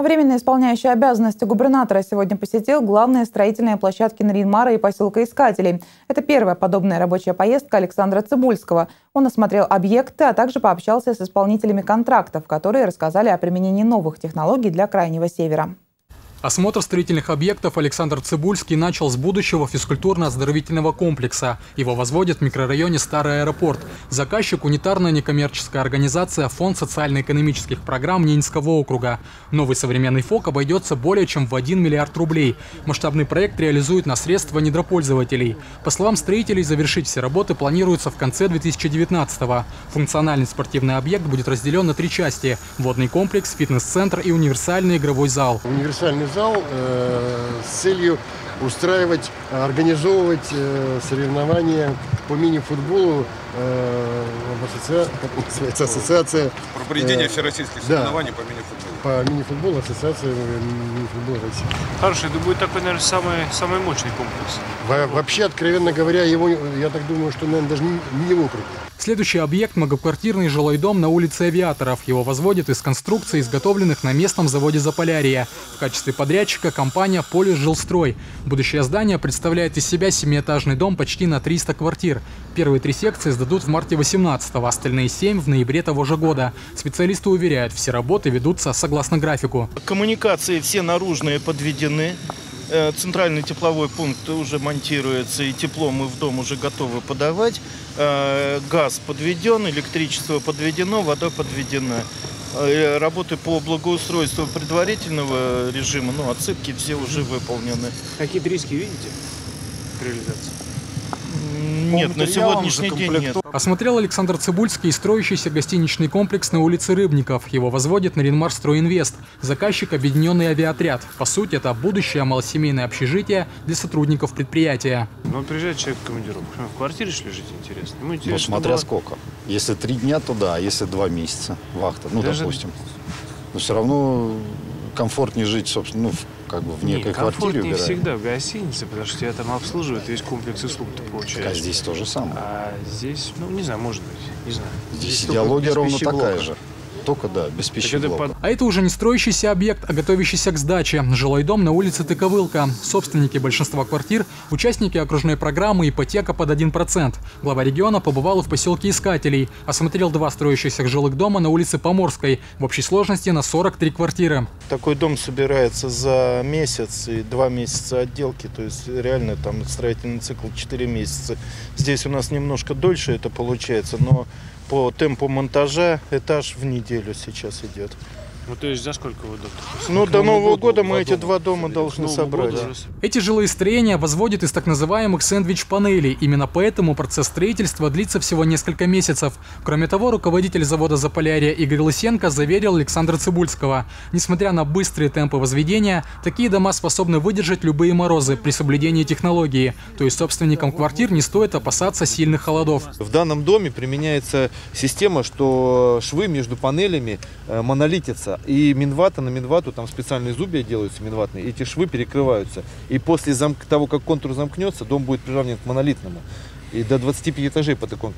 Временно исполняющий обязанности губернатора сегодня посетил главные строительные площадки Нарьян-Мара и поселка Искателей. Это первая подобная рабочая поездка Александра Цыбульского. Он осмотрел объекты, а также пообщался с исполнителями контрактов, которые рассказали о применении новых технологий для Крайнего Севера. Осмотр строительных объектов Александр Цыбульский начал с будущего физкультурно-оздоровительного комплекса. Его возводят в микрорайоне Старый аэропорт. Заказчик – унитарная некоммерческая организация «Фонд социально-экономических программ Нинского округа». Новый современный ФОК обойдется более чем в 1 миллиард рублей. Масштабный проект реализуют на средства недропользователей. По словам строителей, завершить все работы планируется в конце 2019-го. Функциональный спортивный объект будет разделен на 3 части – водный комплекс, фитнес-центр и универсальный игровой зал. Универсальный зал с целью устраивать, организовывать соревнования по мини-футболу ассоциация проведения всероссийских соревнований по мини-футболу ассоциация мини-футбола России. Хорошо, это будет такой, наверное, самый мощный комплекс. Вообще, откровенно говоря, его, я так думаю, что, наверное, даже не в округе. Следующий объект – многоквартирный жилой дом на улице Авиаторов. Его возводят из конструкций, изготовленных на местном заводе «Заполярье». В качестве подрядчика компания «Полис Жилстрой». Будущее здание представляет из себя 7-этажный дом почти на 300 квартир. Первые 3 секции сдадут в марте 2018-го, остальные 7 в ноябре того же года. Специалисты уверяют, все работы ведутся согласно графику. Коммуникации все наружные подведены. Центральный тепловой пункт уже монтируется, и тепло мы в дом уже готовы подавать. Газ подведен, электричество подведено, вода подведена. Работы по благоустройству предварительного режима, ну, отсыпки все уже выполнены. Какие-то риски видите при реализации? Нет, на сегодняшний день нет. Осмотрел Александр Цыбульский строящийся гостиничный комплекс на улице Рыбников. Его возводит Ринмар-Стройинвест. Заказчик – Объединенный авиаотряд. По сути, это будущее малосемейное общежитие для сотрудников предприятия. Ну, приезжает человек в командировку. В квартире, что ли, жить интересно? Ну, смотря сколько. Если 3 дня, то да. Если 2 месяца вахта, ну, допустим. Но все равно комфортнее жить, собственно, в некой квартире. Не всегда в гостинице, потому что тебя там обслуживают, весь комплекс услуг ты получаешь. А здесь то же самое. А здесь, ну, не знаю, может быть, не знаю. Здесь идеология ровно такая же. Только, да, без пищеблока. А это уже не строящийся объект, а готовящийся к сдаче. Жилой дом на улице Тыковылка. Собственники большинства квартир – участники окружной программы «Ипотека под 1%». Глава региона побывал в поселке Искателей. Осмотрел 2 строящихся жилых дома на улице Поморской. В общей сложности на 43 квартиры. Такой дом собирается за месяц и 2 месяца отделки. То есть реально там строительный цикл 4 месяца. Здесь у нас немножко дольше это получается, но по темпу монтажа этаж в неделю сейчас идет. Ну, то есть за сколько вы думаете? Ну, до Нового года мы эти 2 дома должны собрать. Эти жилые строения возводят из так называемых сэндвич-панелей. Именно поэтому процесс строительства длится всего несколько месяцев. Кроме того, руководитель завода «Заполярье» Игорь Лысенко заверил Александра Цыбульского. Несмотря на быстрые темпы возведения, такие дома способны выдержать любые морозы при соблюдении технологии. То есть собственникам квартир не стоит опасаться сильных холодов. В данном доме применяется система, что швы между панелями монолитятся. И минвата на минвату, там специальные зубья делаются минватные, эти швы перекрываются. И после того, как контур замкнется, дом будет приравнен к монолитному. И до 25 этажей по такой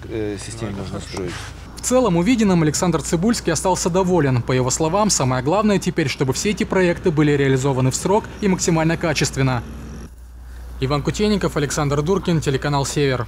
системе можно строить. В целом увиденным Александр Цыбульский остался доволен. По его словам, самое главное теперь, чтобы все эти проекты были реализованы в срок и максимально качественно. Иван Кутенников, Александр Дуркин, телеканал «Север».